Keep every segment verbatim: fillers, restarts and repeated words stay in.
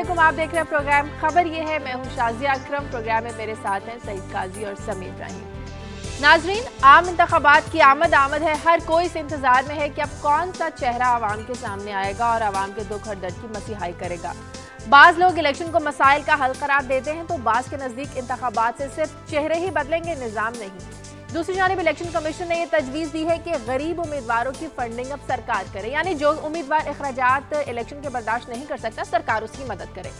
अस्सलामुअलैकुम, आप देख रहे हैं प्रोग्राम खबर ये है। मैं हूं शाजिया अकरम। प्रोग्राम में मेरे साथ हैं सईद काजी और समीर इब्राहिम। नाजरीन, आम इंतखाबात की आमद आमद है। हर कोई इस इंतजार में है कि अब कौन सा चेहरा आवाम के सामने आएगा और आवाम के दुख और दर्द की मसीहाई करेगा। बाज लोग इलेक्शन को मसाइल का हल करार देते हैं तो बाज के नज़दीक इंतखाबात से सिर्फ चेहरे ही बदलेंगे, निज़ाम नहीं। दूसरी जानब इलेक्शन कमीशन ने यह तजवीज़ दी है कि गरीब उम्मीदवारों की फंडिंग अब सरकार करे, यानी जो उम्मीदवार अखराजात इलेक्शन के बर्दाश्त नहीं कर सकता सरकार उसकी मदद करे।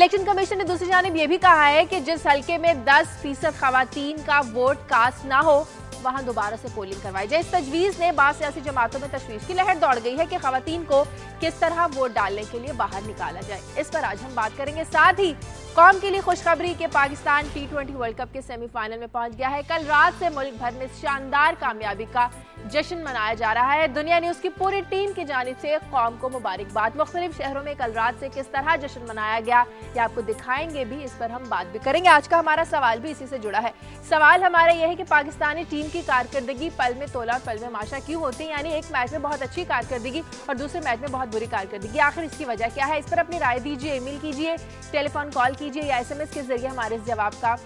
इलेक्शन कमीशन ने दूसरी जानब यह भी कहा है कि जिस हल्के में दस फीसद खवातीन का वोट कास्ट ना हो वहां दोबारा से पोलिंग करवाई जाए। इस तजवीज़ ने बाद सियासी जमातों में तशवीश की लहर दौड़ गई है कि खवातीन को किस तरह वोट डालने के लिए बाहर निकाला जाए। इस पर आज हम बात करेंगे। साथ ही कौम के लिए खुशखबरी कि Pakistan T twenty world cup के सेमीफाइनल में पहुंच गया है। कल रात से मुल्क भर में शानदार कामयाबी का जश्न मनाया जा रहा है। दुनिया न्यूज की पूरी टीम की जानिब से कौम को मुबारकबाद। मुख्तलिफ शहरों में कल रात से किस तरह जश्न मनाया गया या आपको दिखाएंगे भी, इस पर हम बात भी करेंगे। आज का हमारा सवाल भी इसी से जुड़ा है। सवाल हमारा यह है कि पाकिस्तानी टीम की कारकर्दगी पल में तोला पल में माशा क्यों होती है, यानी एक मैच में बहुत अच्छी कारकर्दगी और दूसरे मैच में बहुत बुरी कारकर्दगी। आखिर इसकी वजह क्या है? इस पर अपनी राय दीजिए, ईमेल कीजिए, टेलीफोन कॉल कीजिए या एसएमएस के जरिए हमारे इस जवाब का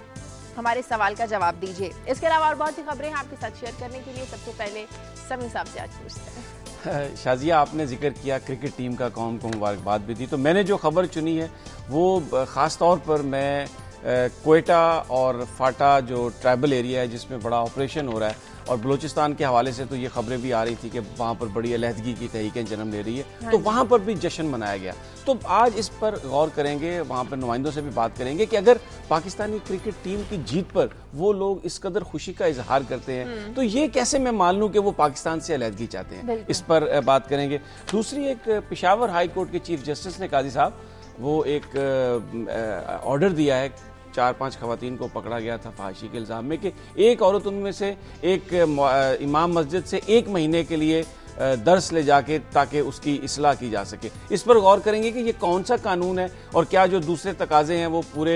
हमारे सवाल का जवाब दीजिए। इसके अलावा और बहुत सी खबरें हैं आपके साथ शेयर करने के लिए। सबसे पहले समीर साहब से आज पूछते हैं। शाजिया, आपने जिक्र किया क्रिकेट टीम का, कौम को मुबारकबाद भी दी, तो मैंने जो खबर चुनी है वो ख़ास तौर पर मैं कोयटा और फाटा जो ट्राइबल एरिया है जिसमें बड़ा ऑपरेशन हो रहा है और बलूचिस्तान के हवाले से तो ये खबरें भी आ रही थी कि वहाँ पर बड़ी अलहदगी की तहरीकें जन्म ले रही है, तो वहाँ पर भी जश्न मनाया गया। तो आज इस पर गौर करेंगे, वहाँ पर नुमाइंदों से भी बात करेंगे कि अगर पाकिस्तानी क्रिकेट टीम की जीत पर वो लोग इस कदर खुशी का इजहार करते हैं तो ये कैसे मैं मान लूँ कि वो पाकिस्तान से अलहदगी चाहते हैं, इस पर बात करेंगे। दूसरी, एक पेशावर हाई कोर्ट के चीफ जस्टिस ने, काजी साहब, वो एक ऑर्डर दिया है, चार पांच खवातीन को पकड़ा गया था फाहिशी के इल्ज़ाम में, कि एक औरत उनमें से एक इमाम मस्जिद से एक महीने के लिए दर्स ले जाके ताकि उसकी इसलाह की जा सके। इस पर गौर करेंगे कि ये कौन सा कानून है और क्या जो दूसरे तकाजे हैं वो पूरे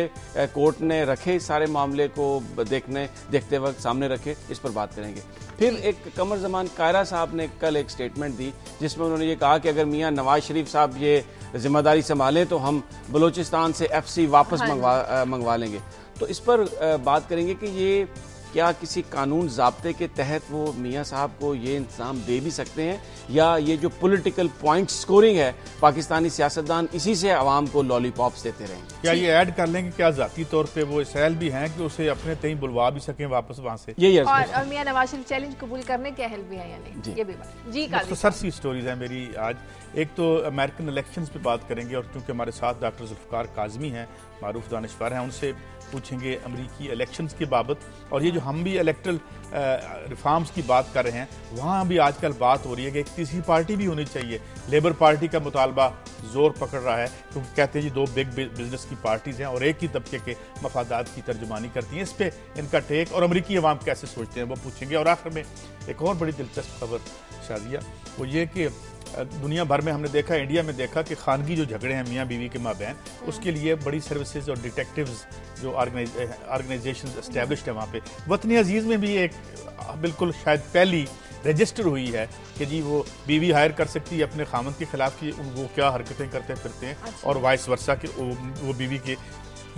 कोर्ट ने रखे, सारे मामले को देखने देखते वक्त सामने रखे, इस पर बात करेंगे। फिर एक कमर जमान कायरा साहब ने कल एक स्टेटमेंट दी जिसमें उन्होंने ये कहा कि अगर मियाँ नवाज शरीफ साहब ये जिम्मेदारी संभालें तो हम बलूचिस्तान से एफ सी वापस मंगवा मंगवा लेंगे। तो इस पर बात करेंगे कि ये क्या किसी कानून ज़ाब्ते के तहत वो मियाँ साहब को ये इंतज़ाम दे भी सकते हैं या ये जो पॉलिटिकल पॉइंट स्कोरिंग है पाकिस्तानी सियासतदान इसी से आवाम को लॉलीपॉप्स देते रहें। क्या ये ऐड कर लें कि क्या ज़ाती तौर पे वो इसराइल भी हैं कि उसे अपने तय बुलवा भी सकें वापस वहाँ से, ये और मियाँ नवाज शरीफ चैलेंज कबूल करने के अहल भी हैं या नहीं, ये भी बात। जी, तो सर सी स्टोरीज हैं मेरी आज। एक तो अमेरिकन इलेक्शंस पे बात करेंगे और क्योंकि हमारे साथ डॉक्टर जुल्फ़िकार काज़मी हैं, मारूफ दानिश्वर हैं, उनसे पूछेंगे अमेरिकी इलेक्शंस की बाबत। और ये जो हम भी इलेक्ट्रल रिफॉर्म्स की बात कर रहे हैं वहाँ भी आजकल बात हो रही है कि एक तीसरी पार्टी भी होनी चाहिए। लेबर पार्टी का मुतालबा जोर पकड़ रहा है क्योंकि तो कहते हैं ये दो बिग बिजनेस की पार्टीज़ हैं और एक ही तबके के मफादात की तर्जुमानी करती हैं। इस पर इनका टेक और अमरीकी अवाम कैसे सोचते हैं वो पूछेंगे। और आखिर में एक और बड़ी दिलचस्प खबर शाजिया, वो ये कि दुनिया भर में हमने देखा, इंडिया में देखा कि खानगी जो झगड़े हैं मियाँ बीवी के माबैन, उसके लिए बड़ी सर्विसेज और डिटेक्टिव्स जो ऑर्गेनाइजेशन एस्टेब्लिश्ड है वहाँ पे। वतन अजीज़ में भी एक बिल्कुल शायद पहली रजिस्टर हुई है कि जी वो बीवी हायर कर सकती है अपने खामन के ख़िलाफ़ कि वो क्या हरकतें करते फिरते हैं और वाइस वर्सा के वो बीवी के।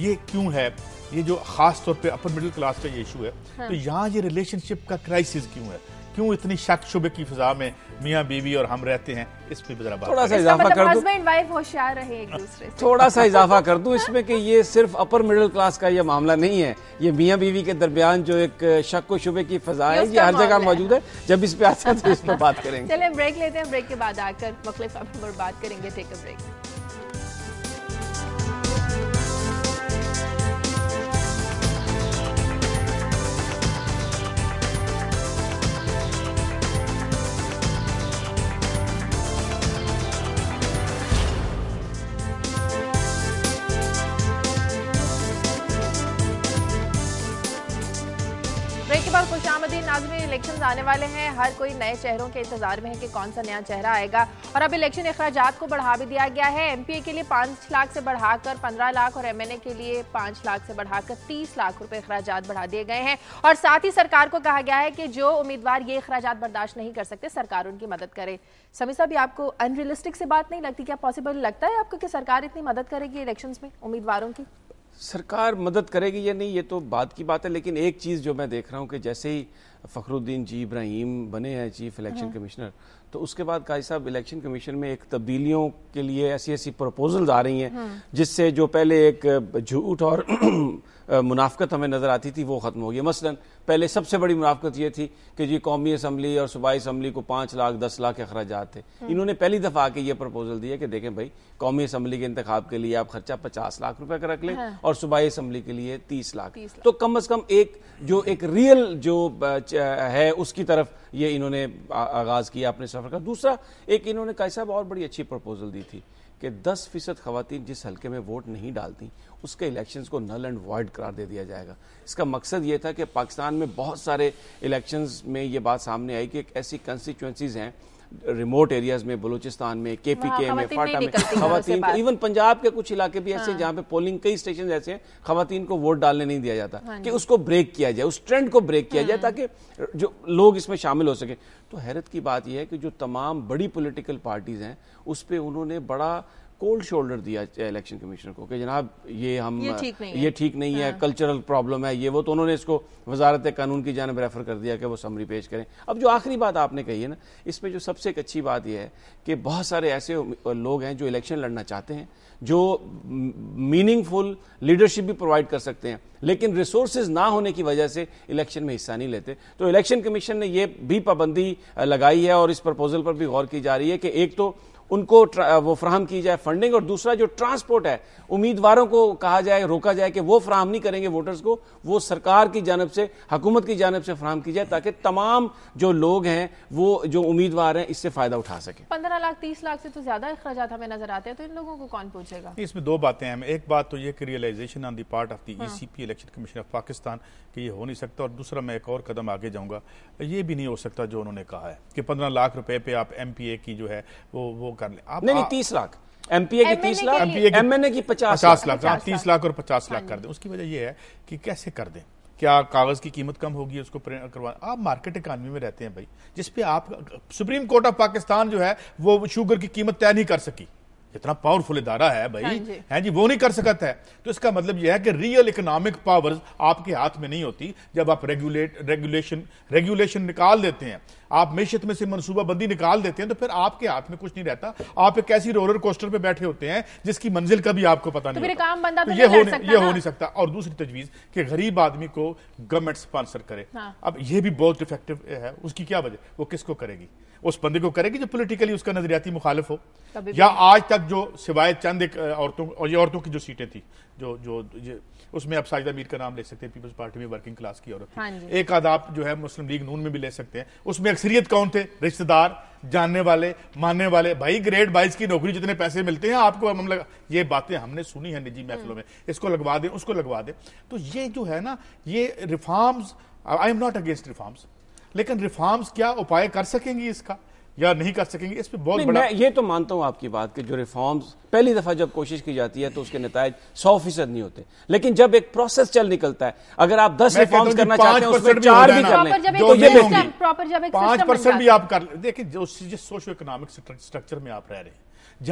ये क्यों है? ये जो ख़ास तौर पर अपर मिडिल क्लास का ये इशू है, तो यहाँ ये रिलेशनशिप का क्राइसिस क्यों है, क्यों इतनी शक शुबे की फिजा में मियाँ बीवी और हम रहते हैं, इस पे जरा बात थोड़ा सा इजाफा कर दूं। हस्बैंड वाइफ होशियार रहे एक दूसरे से। थोड़ा सा इजाफा कर दूं इसमें कि ये सिर्फ अपर मिडिल क्लास का ये मामला नहीं है, ये मियाँ बीवी के दरमियान जो एक शक व शुबे की फिजा है ये हर जगह मौजूद है। जब इस पे आता है तो इस पर बात करेंगे। चलिए ब्रेक लेते हैं, ब्रेक के बाद आकर मुख्तलिफ खबरों पर बात करेंगे। Take a break. पर खुशामदीद नाज़रीन। इलेक्शन आने वाले हैं, हर कोई नए चेहरों के इंतजार में है कि कौन सा नया चेहरा आएगा। और अब इलेक्शन अखराजात को बढ़ा भी दिया गया है। एमपीए के लिए पाँच लाख से बढ़ाकर पंद्रह लाख और एमएनए के लिए पाँच लाख से बढ़ाकर तीस लाख रुपए अखराजात बढ़ा दिए गए हैं। और साथ ही सरकार को कहा गया है कि जो उम्मीदवार ये अखराजात बर्दाश्त नहीं कर सकते, सरकार उनकी मदद करे। समीर साहब, आपको अनरियलिस्टिक से बात नहीं लगती क्या? पॉसिबल लगता है आपको कि सरकार इतनी मदद करेगी इलेक्शन में उम्मीदवारों की? सरकार मदद करेगी या नहीं ये तो बात की बात है, लेकिन एक चीज़ जो मैं देख रहा हूँ कि जैसे ही फखरुद्दीन जी इब्राहिम बने हैं चीफ इलेक्शन कमिश्नर, तो उसके बाद काजी साहब इलेक्शन कमीशन में एक तब्दीलियों के लिए ऐसी ऐसी प्रपोजल्स आ रही हैं जिससे जो पहले एक झूठ और मुनाफकत हमें नज़र आती थी वो ख़त्म हो गई। मसलन पहले सबसे बड़ी मुनाफकत ये थी कि जी कौमी असम्बली और सूबाई असम्बली को पाँच लाख दस लाख के अखराजात थे। इन्होंने पहली दफ़ा आके ये प्रपोजल दिया कि देखें भाई, कौमी असम्बली के इंतखाब के लिए आप खर्चा पचास लाख रुपये का रख लें और सूबाई असम्बली के लिए तीस लाख। तो कम अज़ कम एक जो एक रियल जो है उसकी तरफ ये इन्होंने आगाज़ किया अपने सफ़र का। दूसरा एक इन्होंने काजी साहब और बड़ी अच्छी प्रपोजल दी थी कि दस फीसद खवातीन जिस हल्के में वोट नहीं डालती उसके इलेक्शंस को नल एंड वॉइड करार दे दिया जाएगा। इसका मकसद ये था कि पाकिस्तान में बहुत सारे इलेक्शंस में ये बात सामने आई कि एक ऐसी कंस्टिट्यूंसीज हैं रिमोट एरियाज में, बलूचिस्तान में, के पी के में, फाटा में, खवातीन को, इवन पंजाब के कुछ इलाके भी ऐसे जहाँ पे पोलिंग कई स्टेशन ऐसे हैं खवातीन को वोट डालने नहीं दिया जाता, कि उसको ब्रेक किया जाए, उस ट्रेंड को ब्रेक किया जाए ताकि जो लोग इसमें शामिल हो सके। तो हैरत की बात यह है कि जो तमाम बड़ी पोलिटिकल पार्टीज हैं उस पर उन्होंने बड़ा कोल्ड शोल्डर दिया इलेक्शन कमीशन को कि जनाब ये हम ये ठीक नहीं, ये ठीक नहीं है, कल्चरल प्रॉब्लम है ये वो। तो उन्होंने इसको वजारत कानून की जानिब रेफर कर दिया कि वो समरी पेश करें। अब जो आखिरी बात आपने कही है ना, इसमें जो सबसे एक अच्छी बात यह है कि बहुत सारे ऐसे लोग हैं जो इलेक्शन लड़ना चाहते हैं, जो मीनिंगफुल लीडरशिप भी प्रोवाइड कर सकते हैं, लेकिन रिसोर्सेज ना होने की वजह से इलेक्शन में हिस्सा नहीं लेते। तो इलेक्शन कमीशन ने यह भी पाबंदी लगाई है और इस प्रपोजल पर भी गौर की जा रही है कि एक तो उनको वो फ्राहम की जाए फंडिंग, और दूसरा जो ट्रांसपोर्ट है उम्मीदवारों को कहा जाए, रोका जाए कि वो फ्राहम नहीं करेंगे वोटर्स को, वो सरकार की जानब से, हुकूमत की जानब से फ्राहम की जाए ताकि तमाम जो लोग हैं, वो जो उम्मीदवार हैं, इससे फायदा उठा सके। पंद्रह लाख तीस लाख से तो ज्यादा अखराजात हमें नजर आते हैं, तो इन लोगों को कौन पूछेगा? इसमें दो बातें हैं, एक बात तो ये कि realisation on the part of the ECP election commission of Pakistan कि ये हो नहीं सकता, और दूसरा मैं एक और कदम आगे जाऊँगा, ये भी नहीं हो सकता जो उन्होंने कहा है कि पंद्रह लाख रुपए पे आप एम पी ए की जो है वो वो कर ले। आप नहीं तीस लाख एमपीए की तीस लाख एमएनए की पचास लाख आप तीस लाख और पचास लाख कर दें। उसकी वजह यह है कि कैसे कर दें, क्या कागज की कीमत कम होगी उसको प्रिंट करवाना? आप मार्केट इकानमी में रहते हैं भाई, जिसपे आप सुप्रीम कोर्ट ऑफ पाकिस्तान जो है वो शुगर की कीमत तय नहीं कर सकी, इतना पावरफुल इदारा है भाई, है जी, वो नहीं कर सकता है। तो इसका मतलब यह है कि रियल इकोनॉमिक पावर्स आपके हाथ में नहीं होती जब आप रेगुलेट रेगुलेशन रेगुलेशन निकाल देते हैं, आप मैशत में से मनसूबाबंदी निकाल देते हैं, तो फिर आपके हाथ में कुछ नहीं रहता। आप एक ऐसी रोलर कोस्टर पे बैठे होते हैं जिसकी मंजिल का भी आपको पता नहीं होता। तो ये हो नहीं ये हो नहीं सकता। और दूसरी तजवीज कि गरीब आदमी को गवर्नमेंट स्पॉन्सर करे, अब यह भी बहुत इफेक्टिव है। उसकी क्या वजह, वो किसको करेगी? उस बंदे को करेगी जो पोलिटिकली उसका नजरियाती मुखालिफ हो, या आज तक जो सिवाय चंद एक औरतों और ये औरतों की जो सीटें थी जो जो उसमें आप साजिदा मीर का नाम ले सकते हैं, पीपल्स पार्टी में वर्किंग क्लास की औरत थी। एक आदाब जो है मुस्लिम लीग नून में भी ले सकते हैं, उसमें अक्सरियत कौन थे? रिश्तेदार, जानने वाले, मानने वाले। भाई ग्रेड बाईस की नौकरी जितने पैसे मिलते हैं आपको हम लगा, ये बातें हमने सुनी है निजी महफिलों में, इसको लगवा दें उसको लगवा दें। तो ये जो है ना, ये reforms, I am not against reforms, लेकिन रिफॉर्म्स क्या उपाय कर सकेंगी इसका या नहीं कर सकेंगे, इस पे बहुत बड़ा। मैं ये तो मानता हूँ आपकी बात कि जो रिफॉर्म्स पहली दफ़ा जब कोशिश की जाती है तो उसके नतायज सौ फीसद नहीं होते, लेकिन जब एक प्रोसेस चल निकलता है, अगर आप दस रिफॉर्म्स करना चाहते हैं उसमें चार भी कर लें तो ये होंगी, पाँच परसेंट भी आप कर लें। देखिए जो सोशो इकोनॉमिक स्ट्रक्चर में आप रह रहे हैं,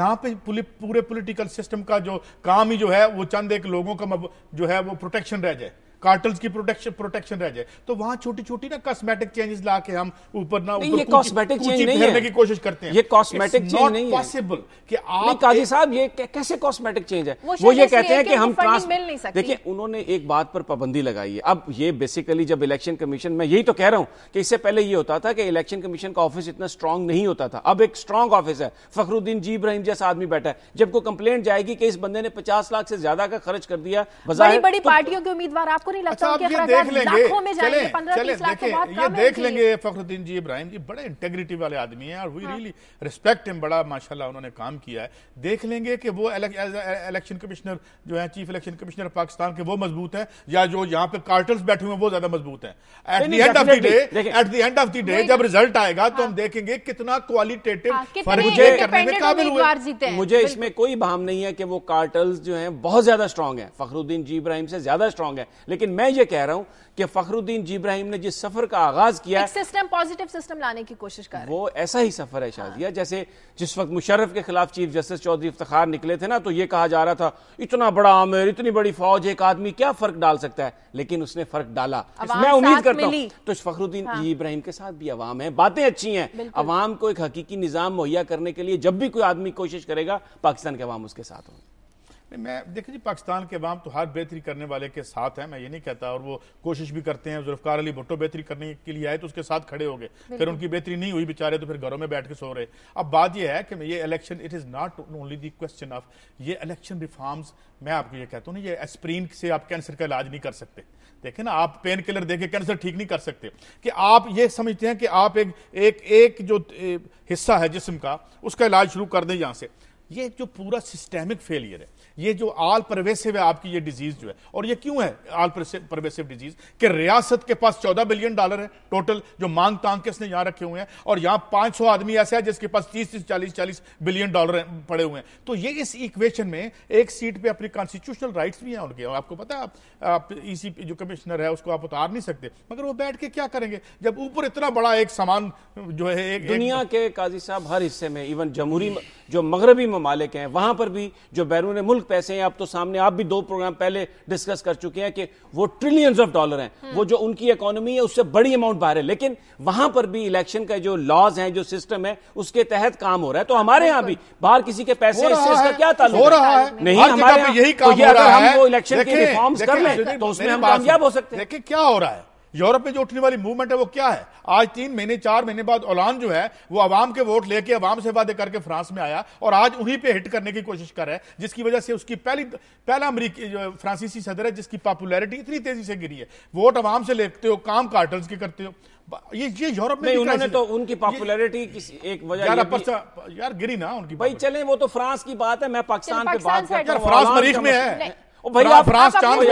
जहाँ पे पूरे पोलिटिकल सिस्टम का जो काम ही जो है वो चंद एक लोगों का जो है वो प्रोटेक्शन रह जाए, कार्टल्स की प्रोटेक्शन प्रोटेक्शन रह जाए, तो वहां छोटी छोटी ना कॉस्मेटिक चेंजेस ला के हम ऊपर ना ऊपर कॉस्मेटिक चेंज नहीं है की कोशिश करते हैं। ये कॉस्मेटिक चेंज नहीं है, पॉसिबल कि आप काजी साहब ये कैसे कॉस्मेटिक चेंज है? वो ये कहते हैं कि हम ट्रांसपेरेंट, देखिए उन्होंने एक बात पर पाबंदी लगाई है। अब ये बेसिकली जब इलेक्शन कमीशन, मैं यही तो कह रहा हूं कि इससे पहले ये होता था कि इलेक्शन कमीशन का ऑफिस इतना स्ट्रांग नहीं होता था, अब एक स्ट्रांग ऑफिस है, फखरुद्दीन जी इब्राहिम जैसा आदमी बैठा है। जब कोई कंप्लेंट जाएगी कि इस बंदे ने पचास लाख से ज्यादा का खर्च कर दिया, बड़ी बड़ी पार्टियों के उम्मीदवार आपको नहीं लगता अच्छा, ये देख लेंगे, चलें, देखें, ये देख लेंगे फखरुद्दीन जी इब्राहिम जी बड़े इंटेग्रिटी वाले आदमी हैं और वी रियली रिस्पेक्ट हिम, बड़ा माशाल्लाह उन्होंने काम किया है। देख लेंगे कि वो इलेक्शन कमिश्नर जो है चीफ इलेक्शन कमिश्नर पाकिस्तान के वो मजबूत है या जो यहाँ पे कार्टल्स बैठे हुए वो ज्यादा मजबूत है। At the end of the day at the end of the day जब रिजल्ट आएगा तो हम देखेंगे कितना क्वालिटेटिव फर्क करने में काबिल हुए। मुझे इसमें कोई भाव नहीं है कि वो कार्टल्स जो है बहुत ज्यादा स्ट्रांग है, फखरुद्दीन जी इब्राहिम से ज्यादा स्ट्रांग है, लेकिन मैं ये कह रहा हूं कि फखरुद्दीन जी इब्राहिम ने जिस सफर का आगाज किया एक सिस्टम, पॉजिटिव सिस्टम लाने की कोशिश कर रहे हैं। वो ऐसा ही सफर है शाजिया, हाँ। जैसे जिस वक्त मुशर्रफ के खिलाफ चीफ जस्टिस चौधरी इफ्तिखार निकले थे ना, तो ये कहा जा रहा था इतना बड़ा आमिर, इतनी बड़ी फौज, एक आदमी क्या फर्क डाल सकता है, लेकिन उसने फर्क डाला। मैं उम्मीद करता हूँ तो फखरुद्दीन जी इब्राहिम के साथ भी अवाम है, बातें अच्छी हैं, अवाम को एक हकीकी निजाम मुहैया करने के लिए जब भी कोई आदमी कोशिश करेगा पाकिस्तान के अवाम उसके साथ होंगे। मैं देखिए जी पाकिस्तान के अवाम तो हर बेहतरी करने वाले के साथ है, मैं ये नहीं कहता, और वो कोशिश भी करते हैं। जुल्फकार अली भुट्टो बेहतरी करने के लिए आए तो उसके साथ खड़े हो गए, फिर उनकी बेहतरी नहीं हुई बेचारे तो फिर घरों में बैठ के सो रहे। अब बात ये है कि ये election it is not only the question of ये इलेक्शन रिफॉर्म्स। मैं आपको ये कहता हूँ ना, ये एस्प्रीन से आप कैंसर का इलाज नहीं कर सकते। देखें ना, आप पेन किलर देके कैंसर ठीक नहीं कर सकते। कि आप ये समझते हैं कि आप एक एक एक जो हिस्सा है जिस्म का उसका इलाज शुरू कर दें यहाँ से, ये जो पूरा सिस्टेमिक फेलियर है, ये जो आल परवेसिव है आपकी ये डिजीज जो है। और ये क्यों है आल परवेसिव डिजीज कि रियासत के पास चौदह बिलियन डॉलर है टोटल जो मांग तांग के इसने यहाँ रखे हुए हैं, और यहाँ पाँच सौ आदमी ऐसे हैं जिसके पास तीस तीस चालीस चालीस बिलियन डॉलर पड़े हुए हैं। तो ये इस इक्वेशन में एक सीट पे अपनी कॉन्स्टिट्यूशनल राइट्स भी हैं उनके, और आपको पता है आप, आप ईसी जो कमिश्नर है उसको आप उतार नहीं सकते, मगर वो बैठ के क्या करेंगे जब ऊपर इतना बड़ा एक सामान जो है एक, दुनिया एक... के काजी साहब हर हिस्से में, इवन जमहूरी जो मगरबी ममालिक हैं वहां पर भी जो बैरून मुल्क पैसे हैं, आप तो सामने आप भी दो प्रोग्राम पहले डिस्कस कर चुके हैं कि वो ट्रिलियंस ऑफ डॉलर हैं, वो जो उनकी इकोनॉमी है उससे बड़ी अमाउंट बाहर है, लेकिन वहां पर भी इलेक्शन का जो लॉज है जो सिस्टम है उसके तहत काम हो रहा है। तो हमारे यहाँ भी बाहर किसी के पैसे इससे इसका क्या ताल्लुक हो रहा है? नहीं, हमारे यही काम हो रहा है। वो इलेक्शन के रिफॉर्म्स कर लें तो उसमें हम कामयाब हो सकते हैं। देखिए क्या हो रहा है यूरोप में, जो उठने वाली मूवमेंट है वो क्या है। आज तीन महीने चार महीने बाद ओलान जो है वो अवाम के वोट लेके अवाम से वादे करके फ्रांस में आया और आज उन्हीं पे हिट करने की कोशिश कर रहा है, जिसकी वजह से उसकी पहली पहला अमरीकी फ्रांसीसी सदर है जिसकी पॉपुलैरिटी इतनी तेजी से गिरी है। वोट अवाम से लेते हो, काम कार्टल्स के करते हो। ये ये यूरोप में उन्होंने तो उनकी पॉपुलैरिटी किसी एक वजह यार गिरी ना उनकी। भाई चले वो तो फ्रांस की बात है, मैं पाकिस्तान की बात कर रहा हूं। फ्रांस मरीख में है भैया, फ्रांस फ्रांस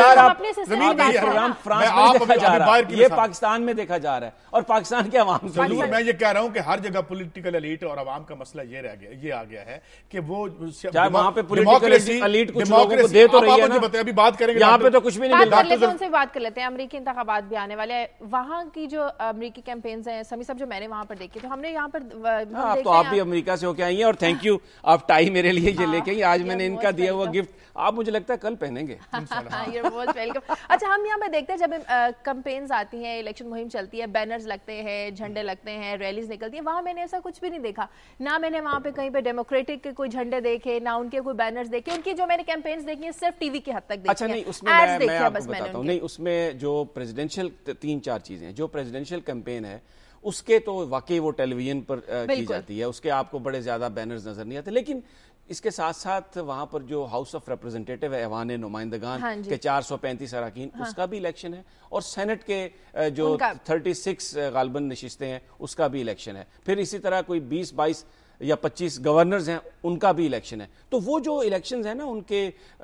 ये पाकिस्तान में देखा जा रहा है और पाकिस्तान के अवाम जरूर। मैं ये कह रहा हूँ कि हर जगह पॉलिटिकल एलीट और अवाम का मसला ये रह गया, ये आ गया है कि वो वहाँ पे डेमोक्रेसी एलीट कुछ लोगों को दे तो रही है ना, अभी बात करेंगे यहाँ पे तो कुछ भी नहीं। उनसे बात कर लेते हैं, अमरीकी इंतखाबात भी आने वाले हैं, वहाँ की जो अमरीकी कैंपेन्स हैं समीर साहब जो मैंने वहाँ पर देखी, तो हमने यहाँ पर तो आप भी अमरीका से होके आई है और थैंक यू आप टाई मेरे लिए ये लेके आई। आज मैंने इनका दिया हुआ गिफ्ट आप मुझे लगता है कल पहने। अच्छा, हम यहाँ पे देखते हैं जब कैंपेन्स आती हैं, इलेक्शन मुहिम चलती है, बैनर्स लगते हैं, झंडे लगते हैं, रैलीज निकलती है, वहां मैंने ऐसा कुछ भी नहीं देखा ना। मैंने वहां पे कहीं पे डेमोक्रेटिक के कोई झंडे देखे ना, उनके कोई बैनर्स देखे। उनकी जो मैंने कैंपेन्स देखी है सिर्फ टीवी की हद तक देखी। अच्छा नहीं, उसमें मैं, मैं आपको बताता हूं, नहीं उसमें जो प्रेसिडेंशियल तीन चार चीजें जो प्रेसिडेंशियल कैंपेन है उसके तो वाकई वो टेलीविजन पर की जाती है, उसके आपको बड़े ज्यादा बैनर्स नजर नहीं आते। लेकिन इसके साथ साथ वहां पर जो हाउस ऑफ रिप्रेजेंटेटिव है ऐवान नुमाइंदगान हाँ के चार सौ पैंतीस अरकान हाँ। उसका भी इलेक्शन है और सेनेट के जो थर्टी सिक्स गालबन नशिस्तें हैं उसका भी इलेक्शन है। फिर इसी तरह कोई बीस बाईस या पच्चीस गवर्नर्स हैं उनका भी इलेक्शन है। तो वो जो इलेक्शंस हैं ना उनके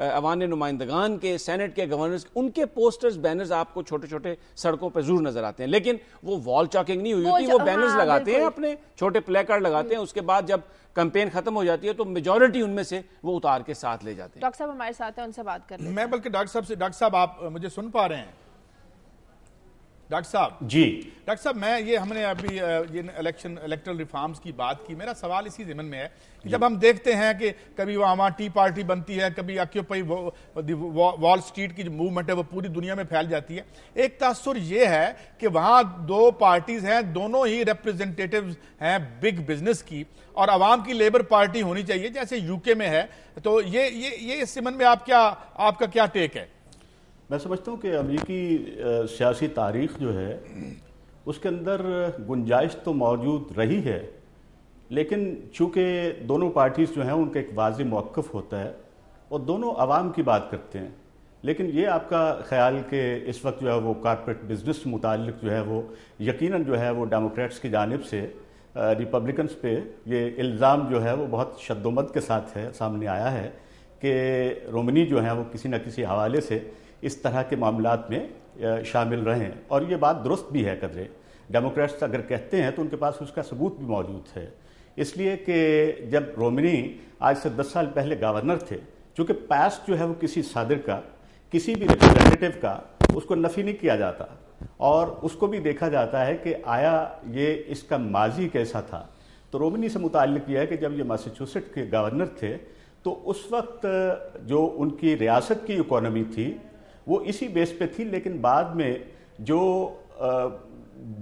अवान नुमाइंदगान के, सेनेट के, गवर्नर्स उनके पोस्टर्स बैनर्स आपको छोटे छोटे सड़कों पे जरूर नजर आते हैं, लेकिन वो वॉल चॉकिंग नहीं हुई होती। वो, वो बैनर्स हाँ, लगाते हैं, अपने छोटे प्ले कार्ड लगाते हैं, उसके बाद जब कैंपेन खत्म हो जाती है तो मेजॉरिटी उनमें से वो उतार के साथ ले जाते हैं। डॉक्टर साहब हमारे साथ हैं, उनसे बात कर लें। मैं बल्कि डॉक्टर साहब से, डॉक्टर साहब आप मुझे सुन पा रहे हैं? डॉक्टर साहब जी, डॉक्टर साहब मैं ये हमने अभी ये इलेक्शन इलेक्ट्रल रिफॉर्म्स की बात की, मेरा सवाल इसी ज़िम्न में है कि जब हम देखते हैं कि कभी वहाँ टी पार्टी बनती है, कभी ऑक्यूपाई वॉल स्ट्रीट की जो मूवमेंट है वो पूरी दुनिया में फैल जाती है। एक तासुर ये है कि वहाँ दो पार्टीज हैं, दोनों ही रिप्रेजेंटेटिव्स हैं बिग बिजनेस की, और आवाम की लेबर पार्टी होनी चाहिए जैसे यूके में है। तो ये ये ये इस ज़िम्न में आप क्या, आपका क्या टेक है? मैं समझता हूँ कि अमरीकी सियासी तारीख जो है उसके अंदर गुंजाइश तो मौजूद रही है, लेकिन चूँकि दोनों पार्टीज़ जो हैं उनका एक वाज़ेह मौक़िफ़ होता है और दोनों आवाम की बात करते हैं। लेकिन ये आपका ख्याल कि इस वक्त जो है वो कॉर्पोरेट बिजनेस से मुताल्लिक जो है वो यकीनन जो है वो डेमोक्रेट्स की जानिब से रिपब्लिकन्स पे ये इल्ज़ाम जो है वो बहुत शद्दोमद के साथ है सामने आया है कि रोमनी जो है वो किसी न किसी हवाले से इस तरह के मामलात में शामिल रहें, और ये बात दुरुस्त भी है कदरे। डेमोक्रेट्स अगर कहते हैं तो उनके पास उसका सबूत भी मौजूद है, इसलिए कि जब रोमनी आज से दस साल पहले गवर्नर थे, चूँकि पास्ट जो है वो किसी सादर का किसी भी रिप्रेजेंटेटिव का उसको नफ़ी नहीं किया जाता, और उसको भी देखा जाता है कि आया ये इसका माजी कैसा था। तो रोमनी से मुताल्लिक़ यह है कि जब ये मैसाचुसेट के गवर्नर थे तो उस वक्त जो उनकी रियासत की इकोनॉमी थी वो इसी बेस पे थी, लेकिन बाद में जो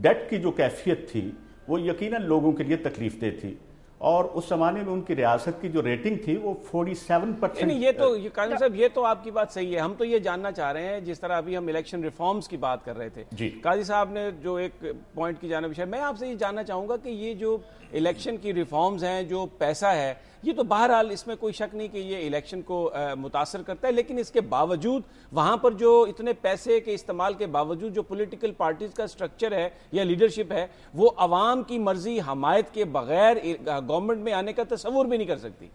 डेट की जो कैफियत थी वो यकीनन लोगों के लिए तकलीफ दे थी, और उस जमाने में उनकी रियासत की जो रेटिंग थी वो सैंतालीस परसेंट। ये तो ये काजी साहब ये तो आपकी बात सही है। हम तो ये जानना चाह रहे हैं, जिस तरह अभी हम इलेक्शन रिफॉर्म्स की बात कर रहे थे जी, काजी साहब ने जो एक पॉइंट की जानिब, मैं आपसे ये जानना चाहूँगा कि ये जो इलेक्शन की रिफॉर्म्स हैं, जो पैसा है, ये तो बहरहाल इसमें कोई शक नहीं कि ये इलेक्शन को मुतासर करता है, लेकिन इसके बावजूद वहाँ पर जो इतने पैसे के इस्तेमाल के बावजूद जो पॉलिटिकल पार्टीज का स्ट्रक्चर है या लीडरशिप है वो अवाम की मर्जी हमायत के बगैर गवर्नमेंट में आने का तस्वुर भी नहीं कर सकती।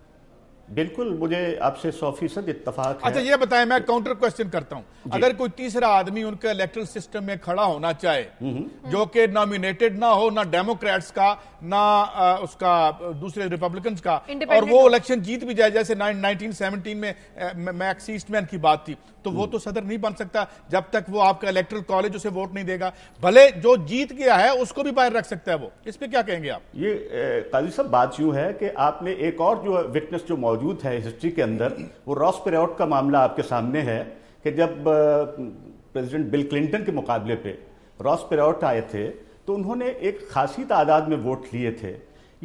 बिल्कुल, मुझे आपसे सौ फीसद इत्तफाक है। अच्छा ये बताएं, मैं काउंटर क्वेश्चन करता हूं, अगर कोई तीसरा आदमी उनके इलेक्ट्रल सिस्टम में खड़ा होना चाहे जो कि नॉमिनेटेड ना हो, ना डेमोक्रेट्स का ना उसका दूसरे रिपब्लिकन्स का, और वो इलेक्शन जीत भी जाए, जैसे नाइनटीन सेवनटीन में मैक्स ईस्टमैन की बात थी, तो वो तो सदर नहीं बन सकता जब तक वो आपका इलेक्ट्रल कॉलेज उसे वोट नहीं देगा, भले जो जीत गया है उसको भी बाहर रख सकता है वो। इस पर क्या कहेंगे आप? ये काजी साहब बात यूं है कि आपने एक और जो विटनेस जो मौजूद है हिस्ट्री के अंदर, वो रॉस पेराउट का मामला आपके सामने है कि जब प्रेसिडेंट बिल क्लिंटन के मुकाबले पे रॉस पेराउट आए थे तो उन्होंने एक खासी तादाद में वोट लिए थे।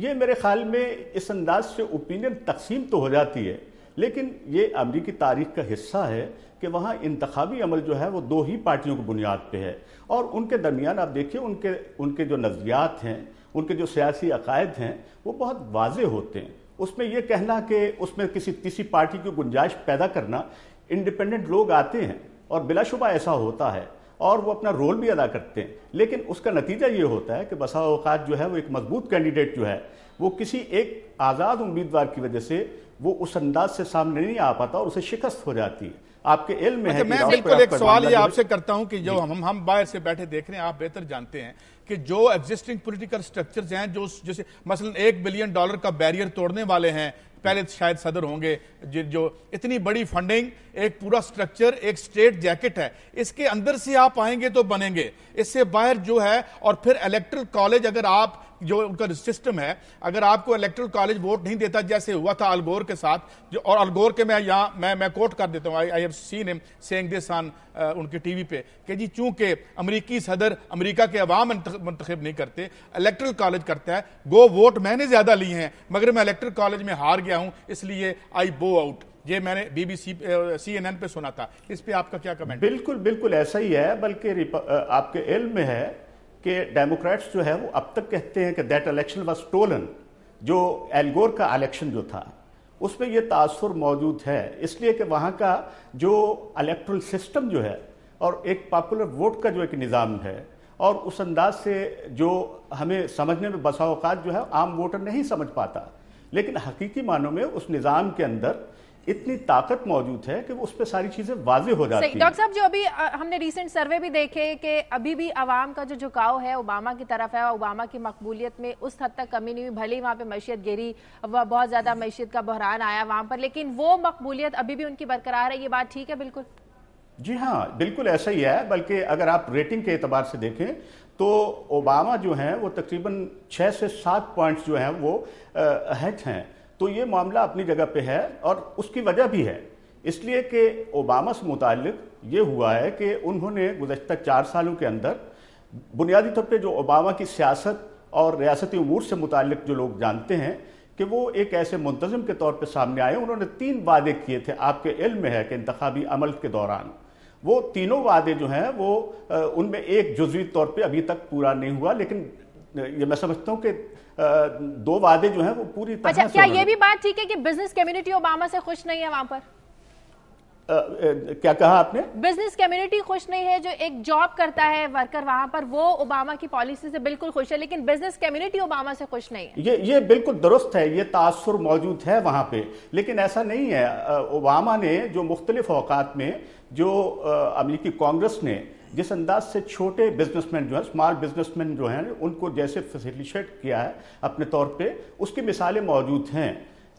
ये मेरे ख्याल में इस अंदाज से ओपिनियन तकसीम तो हो जाती है, लेकिन ये अमरीकी तारीख का हिस्सा है कि वहाँ इंतखाबी अमल जो है वो दो ही पार्टियों की बुनियाद पर है, और उनके दरमियान आप देखिए उनके उनके जो नज़रियात हैं, उनके जो सियासी अकायद हैं, वो बहुत वाजे होते हैं। उसमें यह कहना कि उसमें किसी तीसरी पार्टी की गुंजाइश पैदा करना, इंडिपेंडेंट लोग आते हैं और बिलाशुबा ऐसा होता है और वो अपना रोल भी अदा करते हैं, लेकिन उसका नतीजा ये होता है कि बसा औकात जो है वो एक मजबूत कैंडिडेट जो है वो किसी एक आज़ाद उम्मीदवार की वजह से वो उस अंदाज से सामने नहीं आ पाता और उसे शिकस्त हो जाती है। आपके इल्म में है कि मैं बिल्कुल एक सवाल ये आपसे करता हूं कि जो हम हम बाहर से बैठे देख रहे हैं, आप बेहतर जानते हैं कि जो एग्जिस्टिंग पॉलिटिकल स्ट्रक्चर्स हैं, जो जैसे मसलन एक बिलियन डॉलर का बैरियर तोड़ने वाले हैं, पहले शायद सदर होंगे, जो इतनी बड़ी फंडिंग, एक पूरा स्ट्रक्चर, एक स्ट्रेट जैकेट है, इसके अंदर से आप आएंगे तो बनेंगे, इससे बाहर जो है, और फिर इलेक्टोरल कॉलेज, अगर आप जो उनका सिस्टम है, अगर आपको इलेक्टोरल कॉलेज वोट नहीं देता, जैसे हुआ था अल गोर के साथ, जो और अल गोर के मैं यहाँ मैं मैं कोट कर देता हूँ, I I have seen him saying this on उनके टीवी पे कि जी चूंकि अमरीकी सदर अमरीका के अवाम मंतखब नहीं करते, इलेक्टोरल कॉलेज करता है, गो वोट मैंने ज़्यादा लिए हैं मगर मैं इलेक्टोरल कॉलेज में हार गया हूँ, इसलिए आई बो आउट। ये मैंने बीबीसी सीएनएन पे सुना था, इस पर आपका क्या कमेंट? बिल्कुल बिल्कुल ऐसा ही है, बल्कि आपके इल्म में है कि डेमोक्रेट्स जो है वो अब तक कहते हैं कि दैट इलेक्शन वाज स्टोलन, जो अल गोर का इलेक्शन जो था उसमें ये तासुर मौजूद है, इसलिए कि वहाँ का जो इलेक्टोरल सिस्टम जो है और एक पॉपुलर वोट का जो एक निज़ाम है, और उस अंदाज से जो हमें समझने में बसा औकात जो है आम वोटर नहीं समझ पाता, लेकिन हकीकी मानों में उस निज़ाम के अंदर इतनी ताकत मौजूद है कि उस पर सारी चीजें वाज़े हो जाती हैं। डॉक्टर साहब जो अभी हमने रीसेंट सर्वे भी देखे कि अभी भी आवाम का जो झुकाव है ओबामा की तरफ है, ओबामा की मकबूलियत में उस हद तक कमी नहीं हुई, भले ही वहाँ पे मैशियत गिरी, बहुत ज्यादा मैशियत का बहरान आया वहाँ पर, लेकिन वो मकबूलियत अभी भी उनकी बरकरार है। ये बात ठीक है? बिल्कुल जी हाँ, बिल्कुल ऐसा ही है, बल्कि अगर आप रेटिंग के एतबार से देखें तो ओबामा जो हैं वो तकरीबन छः से सात पॉइंट्स जो हैं वो अहट हैं, तो ये मामला अपनी जगह पे है, और उसकी वजह भी है इसलिए कि ओबामा से मुताल्लिक ये हुआ है कि उन्होंने गुज़श्ता चार सालों के अंदर बुनियादी तौर पे जो ओबामा की सियासत और रियासती उमूर से मुताल्लिक जो लोग जानते हैं कि वो एक ऐसे मुंतज़म के तौर पे सामने आए। उन्होंने तीन वादे किए थे, आपके इल्म में है कि इंतखाबी अमल के दौरान, वो तीनों वादे जो हैं वो उनमें एक जुज़वी तौर पर अभी तक पूरा नहीं हुआ, लेकिन ये मैं समझता हूँ कि दो वादे जो हैं वो पूरी तरह। अच्छा, क्या ये भी बात ठीक है कि बिजनेस कम्युनिटी ओबामा से खुश नहीं है वहाँ पर? आ, क्या कहा आपने? बिजनेस कम्युनिटी खुश नहीं है, जो एक जॉब करता है वर्कर वहां पर वो ओबामा की पॉलिसी से बिल्कुल खुश है, लेकिन बिजनेस कम्युनिटी ओबामा से खुश नहीं है। ये ये बिल्कुल दुरुस्त है, ये तासुर मौजूद है वहां पे, लेकिन ऐसा नहीं है। ओबामा ने जो मुख्तलिफ औकात में जो अमेरिकी कांग्रेस ने जिस अंदाज से छोटे बिजनेसमैन जो है, स्मॉल बिजनेसमैन जो हैं, उनको जैसे फैसिलिटेट किया है अपने तौर पर, उसकी मिसालें मौजूद हैं।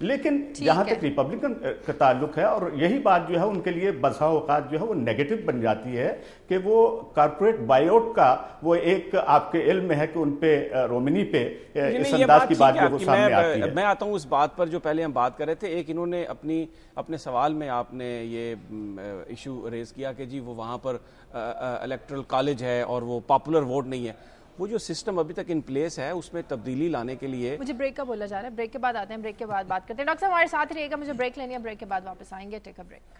लेकिन जहाँ तक रिपब्लिकन का ताल्लुक है, और यही बात जो है उनके लिए बसा औकात जो है वो नेगेटिव बन जाती है कि वो कॉर्पोरेट बायआउट का वो एक आपके इल्म में है कि उन पे रोमिनी पे इस अंदाज की बात जो सामने आती है। मैं आता हूँ उस बात पर जो पहले हम बात कर रहे थे। एक इन्होंने अपनी अपने सवाल में आपने ये इशू रेज किया कि जी वो वहाँ पर इलेक्टोरल कॉलेज है और वो पॉपुलर वोट नहीं है। वो जो सिस्टम अभी तक इन प्लेस है उसमें तब्दीली लाने के लिए मुझे ब्रेक का बोला जा रहा है, ब्रेक के बाद आते हैं, ब्रेक के बाद बात करते हैं। डॉक्टर साहब हमारे साथ रहिएगा, मुझे ब्रेक लेनी है, ब्रेक के बाद वापस आएंगे। Take a break.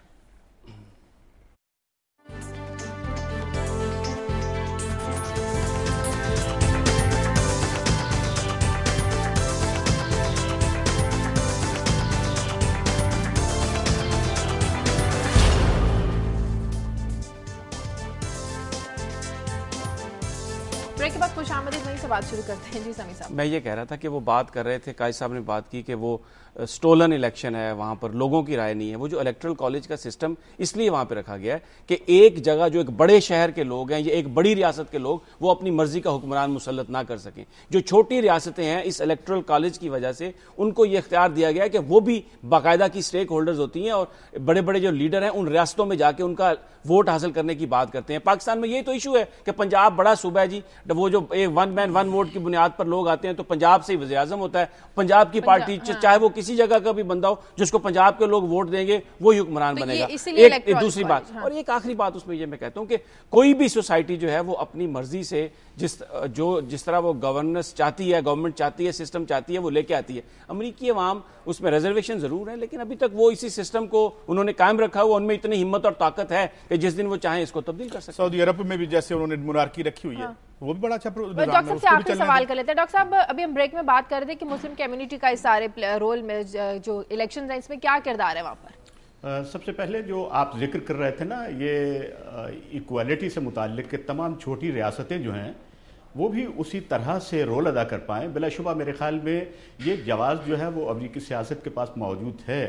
ब्रेक के बाद खुश आमदीद वहीं से बात शुरू करते हैं। जी समीर साहब, मैं ये कह रहा था कि वो बात कर रहे थे, काजी साहब ने बात की कि वो स्टोलन इलेक्शन है, वहाँ पर लोगों की राय नहीं है। वो जो इलेक्ट्रल कॉलेज का सिस्टम इसलिए वहाँ पर रखा गया है कि एक जगह जो एक बड़े शहर के लोग हैं या एक बड़ी रियासत के लोग वो अपनी मर्जी का हुक्मरान मुसलत ना कर सकें। जो छोटी रियासतें हैं इस इलेक्ट्रल कॉलेज की वजह से उनको ये इख्तियार दिया गया है कि वो भी बाकायदा की स्टेक होल्डर्स होती हैं और बड़े बड़े जो लीडर हैं उन रियासतों में जाके उनका वोट हासिल करने की बात करते हैं। पाकिस्तान में यही तो इशू है कि पंजाब बड़ा सूबा है जी, वो जो एक वन मैन वन वोट की बुनियाद पर लोग आते हैं तो पंजाब से ही वज़ीर-ए-आज़म होता है, पंजाब की पार्टी हाँ। चाहे वो किसी जगह का भी बंदा हो जिसको पंजाब के लोग वोट देंगे वो हुक्मरान तो बनेगा। एक दूसरी बात हाँ। और एक आखिरी बात उसमें ये मैं कहता हूँ कि कोई भी सोसाइटी जो है वो अपनी मर्जी से जिस जो जिस तरह वो गवर्नेंस चाहती है, गवर्नमेंट चाहती है, सिस्टम चाहती है वो लेके आती है। अमरीकी अवाम उसमें रिजर्वेशन जरूर है लेकिन अभी तक वो इसी सिस्टम को उन्होंने कायम रखा हुआ, उनमें इतनी हिम्मत और ताकत है कि जिस दिन वो चाहे इसको तब्दील कर सकते हैं। सऊदी अरब में भी जैसे उन्होंने मुनारकी रखी हुई है वो भी बड़ा अच्छा। डॉक्टर साहब से आखिरी सवाल कर लेते हैं। डॉक्टर साहब अभी हम ब्रेक में बात कर रहे थे कि मुस्लिम कम्युनिटी का इस सारे रोल में जो इलेक्शन है इसमें क्या किरदार है वहाँ पर? Uh, सबसे पहले जो आप जिक्र कर रहे थे ना ये इक्वालिटी uh, से मुताल्लिक़ के तमाम छोटी रियासतें जो हैं वो भी उसी तरह से रोल अदा कर पाएँ, बिलाशुबा मेरे ख्याल में ये जवाज़ जो है वो अमरीकी सियासत के पास मौजूद है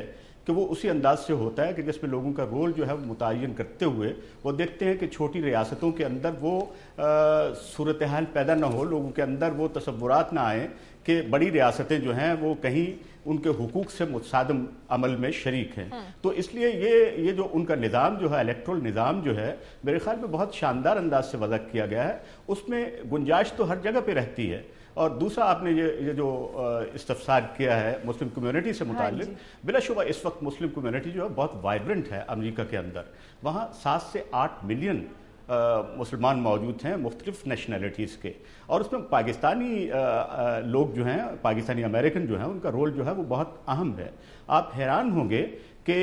कि वो उसी अंदाज से होता है कि जिसमें लोगों का रोल जो है वो मुतय्यन करते हुए वो देखते हैं कि छोटी रियासतों के अंदर वो सूरत हाल पैदा ना हो, लोगों के अंदर वो तसव्वुरात ना आए कि बड़ी रियासतें जो हैं वो कहीं उनके हुकूक से मुतसादम अमल में शरीक हैं। तो इसलिए ये ये जो उनका निज़ाम जो है, इलेक्ट्रल निज़ाम जो है, मेरे ख्याल में बहुत शानदार अंदाज से वज़ा किया गया है। उसमें गुंजाइश तो हर जगह पे रहती है। और दूसरा आपने ये ये जो इस्तफसार किया है मुस्लिम कम्युनिटी से मुताल्लिक़, बिलाशुबा इस वक्त मुस्लिम कम्युनिटी जो है बहुत वाइब्रेंट है अमेरिका के अंदर। वहाँ सात से आठ मिलियन मुसलमान मौजूद हैं मुख्तलिफ नेशनलिटीज़ के, और उसमें पाकिस्तानी लोग जो हैं, पाकिस्तानी अमेरिकन जो हैं, उनका रोल जो है वो बहुत अहम है। आप हैरान होंगे कि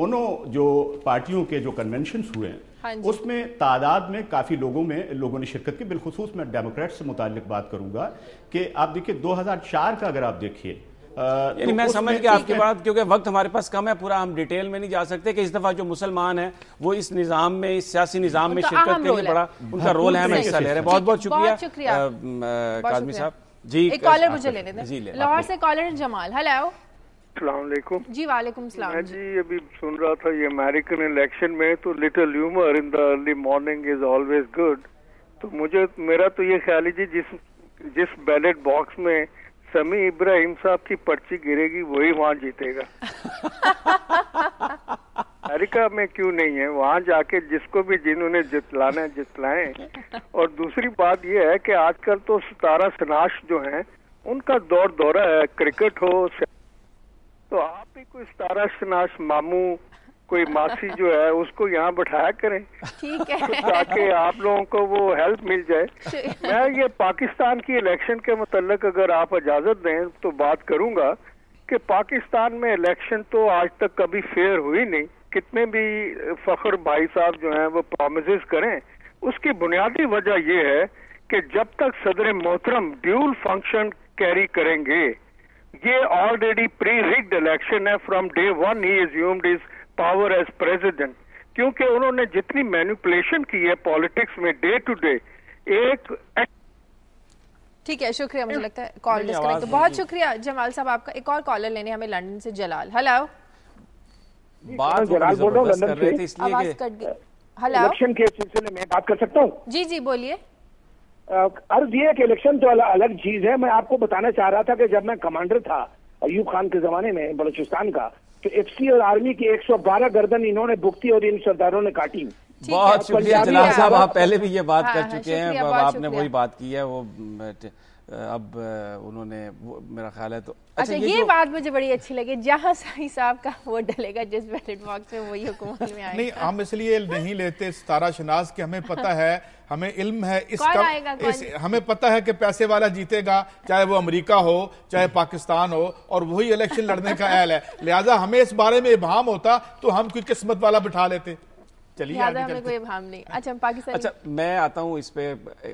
दोनों जो पार्टियों के जो कन्वेंशन्स हुए हैं हाँ उसमें तादाद में काफ़ी लोगों में लोगों ने शिरकत की। बिलखुसूस मैं डेमोक्रेट से मुतालिक बात करूँगा कि आप देखिए दो हज़ार चार का अगर आप देखिए यानी तो मैं समझ के आपके बात, क्योंकि वक्त हमारे पास कम है, पूरा हम डिटेल में नहीं जा सकते कि इस दफा जो मुसलमान हैं वो इस निज़ाम में, इस सियासी निज़ाम में शिरकत के लिए बड़ा उनका रोल है। मैं हिस्सा ले रहे हैं, बहुत बहुत शुक्रिया काज़मी साहब जी। एक कॉलर मुझे लेने दें, लाहौर से कॉलर जमाल। हेलो जी, वालेकुम सलाम जी। अभी सुन रहा था ये अमेरिकन इलेक्शन में तो little humour in the early morning is always good. तो मुझे मेरा तो ये ख्याल है जी जिस जिस बैलेट बॉक्स में समी इब्राहिम साहब की पर्ची गिरेगी वही वहाँ जीतेगा। अमेरिका में क्यों नहीं है, वहाँ जाके जिसको भी जिन्होंने जितलाना जितलाएं। और दूसरी बात यह है कि आजकल तो सितारा शनाश जो हैं उनका दौर दौरा है, क्रिकेट हो तो आप भी कोई सितारा शनाश मामू कोई मासी जो है उसको यहाँ बैठाया करें ठीक है तो ताकि आप लोगों को वो हेल्प मिल जाए। मैं ये पाकिस्तान की इलेक्शन के मतलब अगर आप इजाजत दें तो बात करूँगा कि पाकिस्तान में इलेक्शन तो आज तक कभी फेयर हुई नहीं। कितने भी फखर भाई साहब जो हैं वो प्रॉमिसेस करें, उसकी बुनियादी वजह ये है कि जब तक सदर मोहतरम ड्यूल फंक्शन कैरी करेंगे, ये ऑलरेडी प्री रिग्ड इलेक्शन है। फ्रॉम डे वन ही assumed is power as president, क्योंकि उन्होंने जितनी मैनिपुलेशन की है पॉलिटिक्स में डे टू डे एक। ठीक है, शुक्रिया। मुझे लगता है कॉल डिस्कनेक्ट, तो बहुत शुक्रिया जमाल साहब आपका। एक और कॉलर लेने हमें लंदन से जलाल। हेलो, बात जलाल बोल रहा हूं लंदन से, इसलिए आवाज कट गई। हेलो, इलेक्शन के सिलसिले में बात कर सकता हूँ? जी जी बोलिए। अर्ज ये कि इलेक्शन तो अलग चीज है। मैं आपको बताना चाह रहा था कि जब मैं कमांडर था अयूब खान के जमाने में बलूचिस्तान का, तो एफसी और आर्मी की एक सौ बारह गर्दन इन्होंने भुगती और इन सरदारों ने काटी। बहुत शुक्रिया जनाब साहब, आप पहले भी ये बात कर चुके हैं, अब आपने वही बात की है। वो अब उन्होंने मेरा ख्याल है तो अच्छा, अच्छा ये, ये बात मुझे बड़ी अच्छी लगी, जहाँ साई साहब का वो डलेगा जिस बैलेट बॉक्स में वही हुकूमत में आएगा। नहीं, हम इसलिए नहीं लेते सितारा शनास के, हमें पता है, हमें इल्म है इस, कौन आएगा, कौन? इस हमें पता है कि पैसे वाला जीतेगा, चाहे वो अमेरिका हो चाहे पाकिस्तान हो, और वही इलेक्शन लड़ने का ऐल है। लिहाजा हमें इस बारे में इबाम होता तो हम कोई किस्मत वाला बिठा लेते। चलिए हमें कोई भाव नहीं। अच्छा हम पाकिस्तान, अच्छा मैं आता हूँ इस पे,